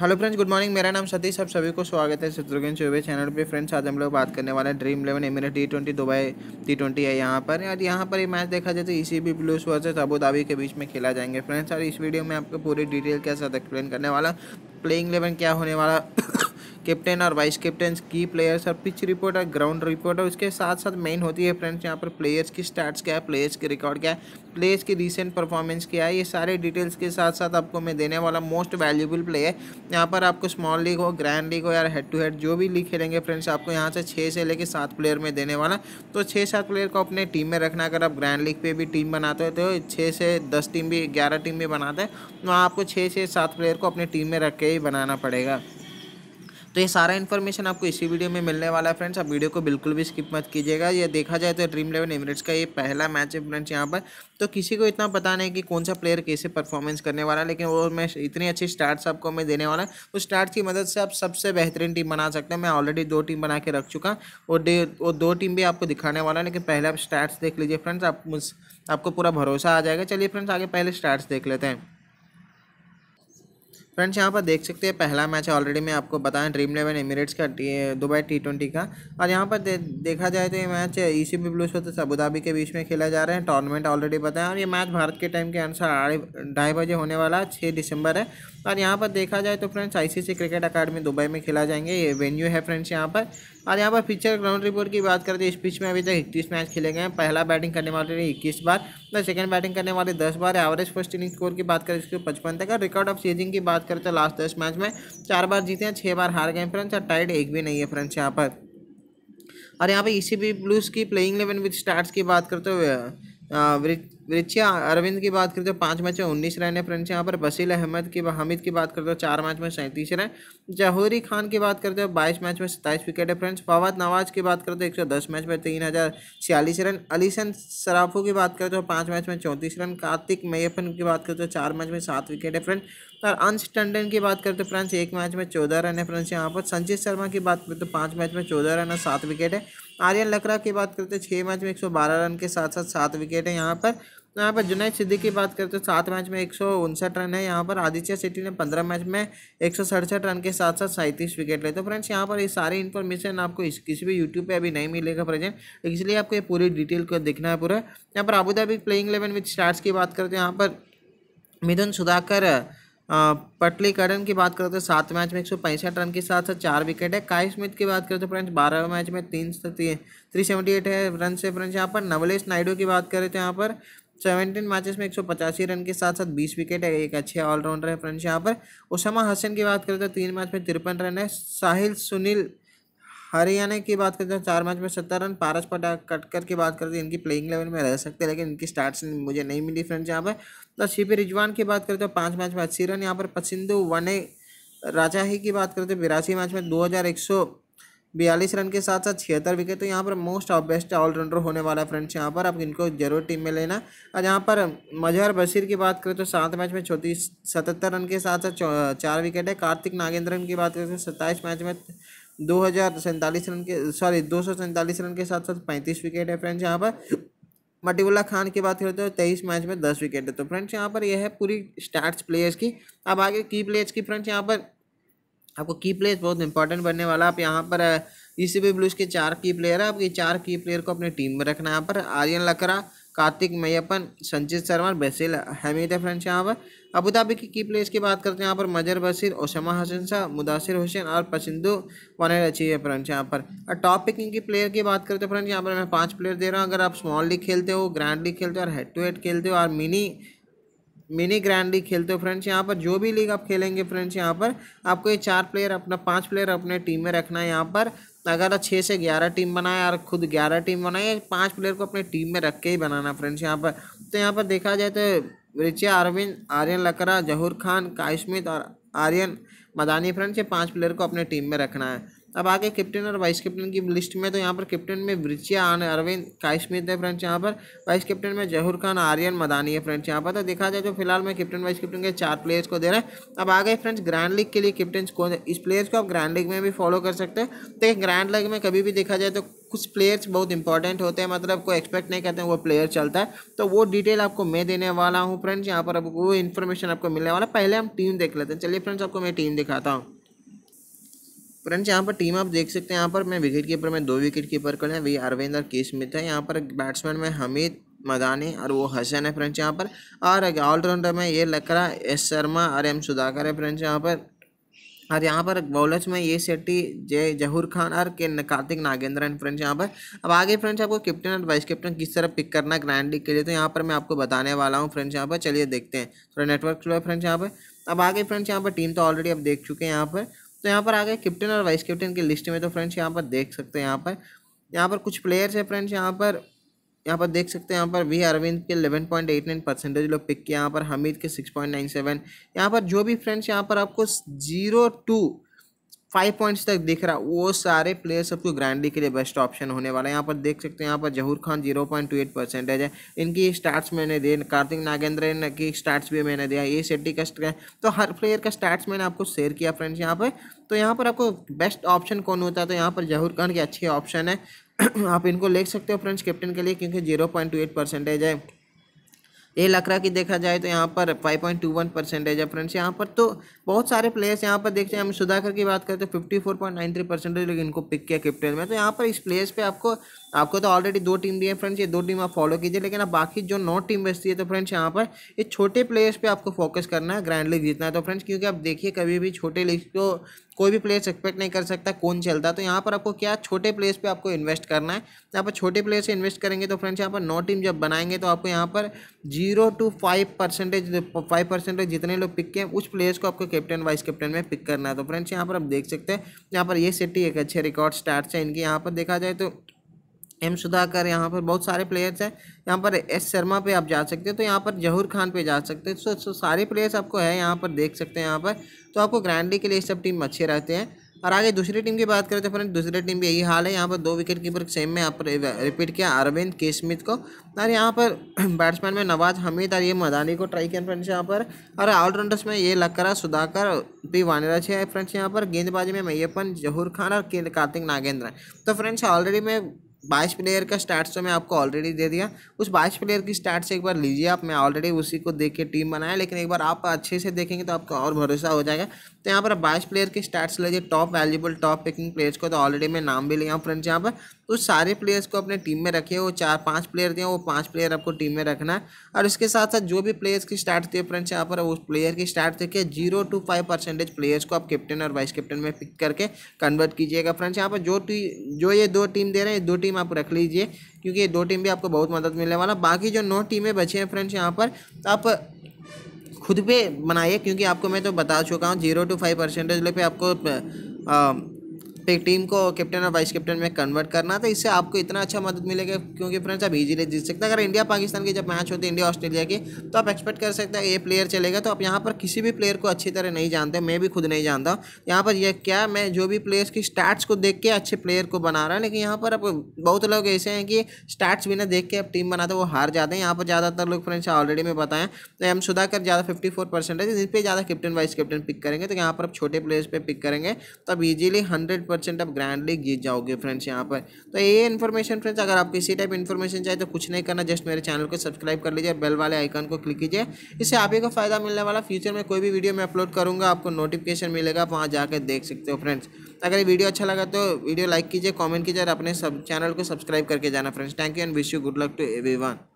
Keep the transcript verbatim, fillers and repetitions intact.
Hello friends, good morning. मेरा नाम सतीश, आप सभी को स्वागत है शत्रुघ्न चौबे चैनल पे। फ्रेंड्स, आज हम लोग बात करने वाले हैं dream eleven Emirates D twenty Dubai T twenty है यहाँ पर। यार यहाँ पर ये मैच देखा जाए तो ECB Blues versus Abu Dhabi के बीच में खेला जाएंगे। फ्रेंड्स, और इस वीडियो में आपको पूरी डिटेल के साथ एक्सप्लेन करने वाला, प्लेइंग इलेवन क्या होने वाला, कैप्टन और वाइस कैप्टन, की प्लेयर्स और पिच रिपोर्ट और ग्राउंड रिपोर्ट, और उसके साथ साथ मेन होती है फ्रेंड्स यहाँ पर प्लेयर्स की स्टैट्स क्या है, प्लेयर्स के रिकॉर्ड क्या है, प्लेयर्स की रीसेंट परफॉर्मेंस क्या है। ये सारे डिटेल्स के साथ साथ आपको मैं देने वाला मोस्ट वैल्यूबल प्लेयर। यहाँ पर आपको स्मॉल लीग हो, ग्रैंड लीग हो, यार हेड टू हेड जो भी लीग खेलेंगे फ्रेंड्स, आपको यहाँ से छः से लेकर सात प्लेयर में देने वाला। तो छः सात प्लेयर को अपने टीम में रखना। अगर आप ग्रैंड लीग पे भी टीम बनाते हो तो छः से दस टीम भी, ग्यारह टीम भी बनाते हैं, वहाँ आपको छः से सात प्लेयर को अपने टीम में रख के ही बनाना पड़ेगा। तो ये सारा इन्फॉर्मेशन आपको इसी वीडियो में मिलने वाला है। फ्रेंड्स, आप वीडियो को बिल्कुल भी स्किप मत कीजिएगा। ये देखा जाए तो ड्रीम इलेवन एमिरेट्स का ये पहला मैच है फ्रेंड्स यहाँ पर। तो किसी को इतना पता नहीं कि कौन सा प्लेयर कैसे परफॉर्मेंस करने वाला है, लेकिन वो मैं इतनी अच्छी स्टार्ट्स आपको मैं देने वाला है। उस स्टार्ट्स की मदद से आप सबसे बेहतरीन टीम बना सकते हैं। मैं ऑलरेडी दो टीम बना के रख चुका और वो दो टीम भी आपको दिखाने वाला है, लेकिन पहले आप स्टार्ट्स देख लीजिए फ्रेंड्स, आप आपको पूरा भरोसा आ जाएगा। चलिए फ्रेंड्स, आगे पहले स्टार्ट्स देख लेते हैं। फ्रेंड्स, यहाँ पर देख सकते हैं पहला मैच है, ऑलरेडी मैं आपको बताया ड्रीम इलेवन एमिरेट्स का दुबई टी ट्वेंटी का। और यहाँ पर दे, देखा जाए तो ये match ECB Blues versus Abu Dhabi के बीच में खेला जा रहा है। टूर्नामेंट ऑलरेडी बताया, और ये मैच भारत के टाइम के अनुसार ढाई बजे होने वाला है, छः दिसंबर है। और यहाँ पर देखा जाए तो friends ICC cricket academy Dubai में खेला जाएंगे, ये वेन्यू है फ्रेंड्स यहाँ पर। और यहाँ पर पिचर ग्राउंड रिपोर्ट की बात करते हैं, इस पिच में अभी तक इक्कीस मैच खेले गए हैं। पहला बैटिंग करने वाले ने इक्कीस बार, तो सेकंड बैटिंग करने वाले दस बार। एवरेज फर्स्ट इनिंग स्कोर की बात करें इसके पचपन तक। और रिकॉर्ड ऑफ चेजिंग की बात करते हैं, लास्ट दस मैच में चार बार जीते हैं, छः बार हार गए फ्रेंड्स, और टाइड एक भी नहीं है फ्रेंड्स यहाँ पर। और यहाँ पर ईसीबी ब्लूज की प्लेइंग इलेवन विद स्टार्स की बात करते हुए वृतिया अरविंद की बात करते हो, पाँच मैच में उन्नीस रन है फ्रेंड्स यहाँ पर। बसील अहमद की हमीद की बात करते हो, चार मैच में सैंतीस रन। जहूरी खान की बात करते हो, बाईस मैच में सत्ताईस विकेट है फ्रेंड्स। फवाद नवाज की बात करते हो, एक सौ दस मैच में तीन हज़ार छियालीस रन। अली शन शराफू की बात करते हो, पाँच मैच में चौंतीस रन। कार्तिक मेयप्पन की बात करते हो, चार मैच में सात विकेट है फ्रेंड्स। और अंश टंडन की बात करते हो फ्रेंड्स, एक मैच में चौदह रन है फ्रेंड्स यहाँ पर। संचित शर्मा की बात करते हो, पाँच मैच में चौदह रन और सात विकेट है। आर्यन लकरा की बात करते हैं, छः मैच में एक सौ बारह रन के साथ साथ सात विकेट है यहाँ पर। यहाँ पर जुनैद सिद्दीकी की बात करते हैं, सात मैच में एक सौ उनसठ रन है यहाँ पर। आदित्य शेट्टी ने पंद्रह मैच में एक सौ सड़सठ रन के साथ साथ सैंतीस विकेट ले। तो फ्रेंड्स यहाँ पर ये सारी इन्फॉर्मेशन आपको इस किसी भी यूट्यूब पे अभी नहीं मिलेगा प्रेजेंट, इसलिए आपको ये पूरी डिटेल को देखना है पूरा। यहाँ पर Abu Dhabi playing eleven with stars की बात करते हैं, यहाँ पर मिधुन सुधाकर पटलीकरण की बात करते हैं, सात मैच में एक सौ पैंसठ रन के साथ साथ चार विकेट है। काई स्मिथ की बात करते हैं फ्रेंड्स, बारह मैच में तीन थ्री सेवेंटी एट है रन से फ्रेंड्स यहाँ पर। नवलेश नायडू की बात करें तो यहाँ पर सेवेंटीन मैचेस में एक सौ पचासी रन के साथ साथ बीस विकेट है, एक अच्छे ऑलराउंडर है फ्रेंड्स यहाँ पर। ओसामा हसन की बात करें तो तीन मैच में तिरपन रन है। साहिल सुनील हरियानी की बात करते हैं, चार मैच में सत्तर रन। पारस कटकर की बात करते हैं, इनकी प्लेइंग इलेवन में रह सकते हैं, लेकिन इनकी स्टार्ट्स मुझे नहीं मिली फ्रेंड्स यहाँ पर। तो सीपी रिजवान की बात करते हैं, पाँच मैच में अस्सी रन यहाँ पर। पसिंदु वन्नियाराच्ची की बात करते हैं, बिरासी मैच में दो हज़ार एक सौ बयालीस रन के साथ साथ छिहत्तर विकेट। तो यहाँ पर मोस्ट ऑफ बेस्ट ऑलराउंडर होने वाला फ्रेंड्स यहाँ पर, आप इनको जरूर टीम में लेना। और यहाँ पर मजहर बशीर की बात करें तो सात मैच में चौंतीस सतहत्तर रन के साथ साथ चार विकेट है। कार्तिक नागेंद्रन की बात करें तो सत्ताईस मैच में दो हज़ार सैंतालीस रन के सॉरी दो सौ सैंतालीस रन के साथ साथ पैंतीस विकेट है फ्रेंड्स यहाँ पर। मटिउल्ला खान की बात करते हो, तेईस मैच में दस विकेट है। तो फ्रेंड्स यहाँ पर यह है पूरी स्टार्ट्स प्लेयर्स की। अब आगे की प्लेयर्स की फ्रेंड्स यहाँ पर आपको की प्लेयर्स बहुत इंपॉर्टेंट बनने वाला। आप यहाँ पर ईसीबी ब्लूज के चार की प्लेयर है, आपके चार की प्लेयर को अपने टीम में रखना है यहाँ पर। आर्यन लकरा, कार्तिक मेयप्पन, संचित शर्मा, बैसिल हमीद है फ्रेंड्स यहाँ पर। अबू धाबी की की प्लेयर्स की बात करते हैं, यहाँ पर मजहर बशीर, ओसामा हसन, शाह मुदासिर हुसैन और पसिंदु वन्नियाराच्ची है फ्रेंड्स यहाँ पर। और टॉप पिकिंग की प्लेयर की बात करते हैं फ्रेंड्स यहाँ पर मैं पाँच प्लेयर दे रहा हूँ। अगर आप स्मॉल लीग खेलते हो, ग्रैंड लीग खेलते हो और हेड टू हेड खेलते हो और मिनी मिनी ग्रैंड लीग खेलते हो फ्रेंड्स यहाँ पर, जो भी लीग आप खेलेंगे फ्रेंड्स यहाँ पर, आपको ये चार प्लेयर अपना पांच प्लेयर अपने टीम में रखना है यहाँ पर। अगर आप छः से ग्यारह टीम बनाए और खुद ग्यारह टीम बनाए, पांच प्लेयर को अपने टीम में रख के ही बनाना फ्रेंड्स यहाँ पर। तो यहाँ पर देखा जाए तो वृतिया अरविंद, आर्यन लकरा, जहूर खान, काई स्मिथ और आर्यन मदानी फ्रेंड्स, ये पाँच प्लेयर को अपने टीम में रखना है। अब आगे कैप्टन और वाइस कैप्टन की लिस्ट में, तो यहाँ पर कैप्टन में वृतिया अरविंद, काई स्मिथ है फ्रेंड्स। यहाँ पर वाइस कैप्टन में जहूर खान, आर्यन मदानी है फ्रेंड्स। यहाँ पर तो देखा जाए जो फिलहाल मैं कैप्टन वाइस कैप्टन के चार प्लेयर्स को दे रहा है। अब आगे फ्रेंड्स ग्रैंड लीग के लिए कैप्टन कौन है, इस प्लेयर्स को आप ग्रैंड लीग में भी फॉलो कर सकते हैं। तो ग्रैंड लीग में कभी भी देखा जाए तो कुछ प्लेयर्स बहुत इंपॉर्टेंट होते हैं, मतलब कोई एक्सपेक्ट नहीं करते हैं वो प्लेयर चलता है, तो वो डिटेल आपको मैं देने वाला हूँ फ्रेंड्स। यहाँ पर आपको वो इन्फॉर्मेशन आपको मिलने वाला। पहले हम टीम देख लेते हैं। चलिए फ्रेंड्स आपको मैं टीम दिखाता हूँ फ्रेंड्स। यहाँ पर टीम आप देख सकते हैं। यहाँ पर मैं विकेट कीपर में दो विकेट कीपर कर हैं, वही अरविंद और के स्मिथ है। यहाँ पर बैट्समैन में हमीद, मदानी और वो हसन है फ्रेंड्स। यहाँ पर और ऑलराउंडर में ये लकरा, एस शर्मा और एम सुधाकर है फ्रेंड्स। यहाँ पर और यहाँ पर बॉलर्स में ये शेट्टी, जय जहूर खान और के कार्तिक नागेंद्रन फ्रेंड्स। यहाँ पर अब आगे फ्रेंड्स आपको कैप्टन और वाइस कैप्टन किस तरह पिक करना ग्रैंड लीग के लिए, तो यहाँ पर मैं आपको बताने वाला हूँ फ्रेंड्स। यहाँ पर चलिए देखते हैं, थोड़ा नेटवर्क स्लो है फ्रेंड्स। यहाँ पर अब आगे फ्रेंड्स यहाँ पर टीम तो ऑलरेडी आप देख चुके हैं। यहाँ पर तो यहाँ पर आ गए कैप्टन और वाइस कैप्टन की लिस्ट में। तो फ्रेंड्स यहाँ पर देख सकते हैं, यहाँ पर यहाँ पर कुछ प्लेयर्स है फ्रेंड्स। यहाँ पर यहाँ पर देख सकते हैं, यहाँ पर वी अरविंद के eleven point eight nine percentage लोग पिक किया। यहाँ पर हमीद के सिक्स पॉइंट नाइन सेवन। यहाँ पर जो भी फ्रेंड्स यहाँ पर आपको जीरो टू फाइव पॉइंट्स तक दिख रहा, वो सारे प्लेयर्स सबको ग्रैंड लीग के लिए बेस्ट ऑप्शन होने वाला है। यहाँ पर देख सकते हैं, यहाँ पर Zahoor Khan zero point two eight percentage है, इनकी स्टार्ट्स मैंने दिए, कार्तिक नागेंद्रन की स्टार्ट्स भी मैंने दिया, ये शेट्टी का, तो हर प्लेयर का स्टार्ट्स मैंने आपको शेयर किया फ्रेंड्स। यहाँ पर तो यहाँ पर आपको बेस्ट ऑप्शन कौन होता है, तो यहाँ पर जहूर खान के अच्छे ऑप्शन है, आप इनको ले सकते हो फ्रेंड्स कैप्टन के लिए, क्योंकि zero point two eight percentage है। ये लकरा की देखा जाए तो यहाँ पर five point two one percentage है फ्रेंड्स। यहाँ पर तो बहुत सारे प्लेयर्स यहाँ पर देखते हैं। हम सुधाकर की बात करते हैं, fifty four point nine three percentage लोग इनको पिक किया कैप्टन में। तो यहाँ पर इस प्लेयर्स पे आपको आपको तो ऑलरेडी दो टीम दी है फ्रेंड्स, ये दो टीम आप फॉलो कीजिए, लेकिन आप बाकी जो नौ टीम बचती है तो फ्रेंड्स यहाँ पर ये छोटे प्लेयर्स पे आपको फोकस करना है ग्रैंड लीग जीतना है तो फ्रेंड्स, क्योंकि आप देखिए कभी भी छोटे लीग को कोई भी प्लेयर्स एक्सपेक्ट नहीं कर सकता कौन चलता, तो यहाँ पर आपको क्या छोटे प्लेयर्स पे आपको इन्वेस्ट करना है। यहाँ पर छोटे प्लेयर्स से इन्वेस्ट करेंगे तो फ्रेंड्स यहाँ पर नौ टीम जब बनाएंगे तो आपको यहाँ पर zero two five percentage five percentage जितने लोग पिक किए उस प्लेयर्स को आपको कैप्टन वाइस कैप्टन में पिक करना है। तो फ्रेंड्स यहाँ पर आप देख सकते हैं, यहाँ पर ये शेट्टी एक अच्छे रिकॉर्ड स्टार्ट्स हैं इनके। यहाँ पर देखा जाए तो एम सुधाकर, यहाँ पर बहुत सारे प्लेयर्स हैं। यहाँ पर एस शर्मा पे आप जा सकते हो, तो यहाँ पर जहूर खान पे जा सकते हो। सो, सो सारे प्लेयर्स आपको है यहाँ पर देख सकते हैं। यहाँ पर तो आपको ग्रैंड लीग के लिए सब टीम अच्छे रहते हैं। और आगे दूसरी टीम की बात करें तो फ्रेंड्स दूसरी टीम भी यही हाल है। यहाँ पर दो विकेट कीपर सेम में आप रिपीट किया अरविंद के स्मिथ को, और यहाँ पर बैट्समैन में नवाज, हमीद और ये मदानी को ट्राई किया फ्रेंड्स। यहाँ पर और ऑलराउंडर्स में ये लकरा, सुधाकर, पी वानिराच है फ्रेंड्स। यहाँ पर गेंदबाजी में मेय्यप्पन, जहूर खान और के कार्तिक नागेंद्रन। तो फ्रेंड्स ऑलरेडी मैं बाईस प्लेयर का स्टार्ट्स तो मैं आपको ऑलरेडी दे दिया। उस बाईस प्लेयर की स्टार्ट से एक बार लीजिए आप, मैं ऑलरेडी उसी को देख के टीम बनाया, लेकिन एक बार आप अच्छे से देखेंगे तो आपको और भरोसा हो जाएगा। तो यहाँ पर आप बाईस प्लेयर की स्टार्ट्स लीजिए, top valuable top picking players को। तो ऑलरेडी मैं नाम भी लिया फ्रेंड्स। यहाँ पर उस सारे प्लेयर्स को अपने टीम में रखिए, वो चार पाँच प्लेयर दिए, वो पाँच प्लेयर आपको टीम में रखना है। और इसके साथ साथ जो भी प्लेयर्स की स्टार्ट थी फ्रेंड्स, यहाँ पर उस प्लेयर की स्टार्ट देखिए, zero two five percentage players को आप कैप्टन और वाइस कैप्टन में पिक करके कन्वर्ट कीजिएगा फ्रेंड्स। यहाँ पर जो जो ये दो टीम दे रहे हैं, दो टीम आप रख लीजिए, क्योंकि ये दो टीम भी आपको बहुत मदद मिलने वाला। बाकी जो नौ टीमें बची हैं फ्रेंड्स, यहाँ पर आप खुद पे बनाइए, क्योंकि आपको मैं तो बता चुका हूँ जीरो टू फाइव परसेंटेज पे आपको आ, पे टीम को कैप्टन और वाइस कैप्टन में कन्वर्ट करना। तो इससे आपको इतना अच्छा मदद मिलेगा, क्योंकि फ्रेंड्स आप इजीली जीत सकते हैं। अगर इंडिया पाकिस्तान की जब मैच होती है, इंडिया ऑस्ट्रेलिया की, तो आप एक्सपेक्ट कर सकते हैं ये प्लेयर चलेगा। तो आप यहाँ पर किसी भी प्लेयर को अच्छी तरह नहीं जानते, मैं भी खुद नहीं जानता हूँ। यहाँ पर यह क्या, मैं जो भी प्लेयर्स की स्टार्ट्स को देख के अच्छे प्लेयर को बना रहा है, लेकिन यहाँ पर आप बहुत लोग ऐसे हैं कि स्टार्ट्स बिना देख के आप टीम बनाते वो हार जाते हैं। यहाँ पर ज़्यादातर लोग फ्रेंड्स ऑलरेडी मैं बताएं तो एम सुधाकर ज़्यादा फिफ्टी फोर परसेंटेज इस पर ज़्यादा कैप्टन वाइस कैप्टन पिक करेंगे। तो यहाँ पर आप छोटे प्लेयर्स पर पिक करेंगे तो आप इजीली हंड्रेड परसेंट आप ग्रैंड लीग जीत जाओगे फ्रेंड्स। यहाँ पर तो ये इन्फॉर्मेशन फ्रेंड्स, अगर आपको इसी टाइप इन्फॉर्मेशन चाहिए तो कुछ नहीं करना, जस्ट मेरे चैनल को सब्सक्राइब कर लीजिए, बेल वाले आइकन को क्लिक कीजिए। इससे आप ही को फायदा मिलने वाला, फ्यूचर में कोई भी वीडियो मैं अपलोड करूँगा आपको नोटिफिकेशन मिलेगा, आप वहाँ जाकर देख सकते हो फ्रेंड्स। अगर ये वीडियो अच्छा लगा तो वीडियो लाइक कीजिए, कॉमेंट कीजिए और अपने सब चैनल को सब्सक्राइब करके जाना friends. Thank you and wish you good luck to everyone.